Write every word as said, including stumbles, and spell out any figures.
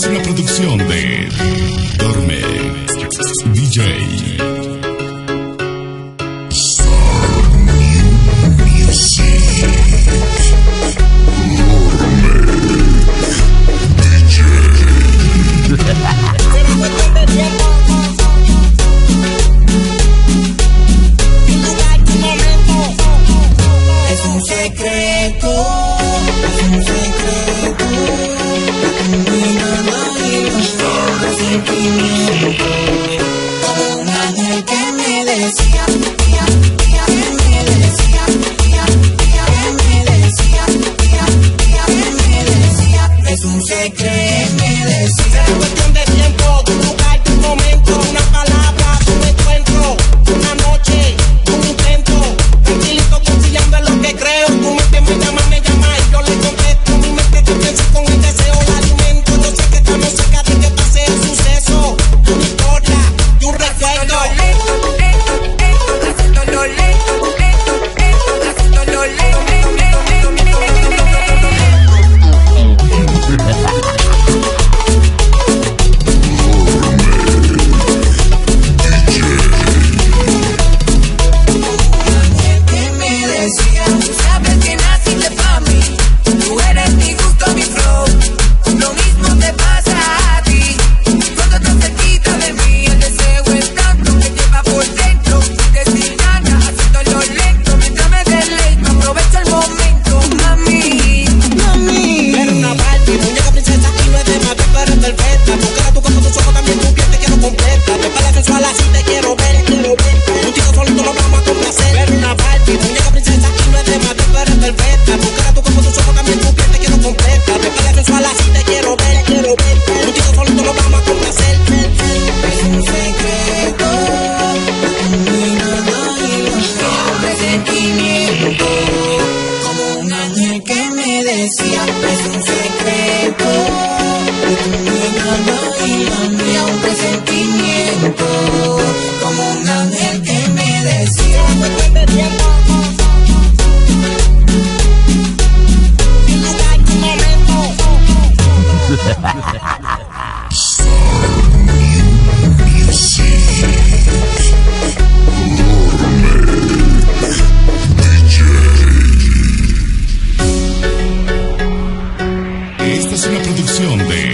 es una producción de Dorme D J. Producción de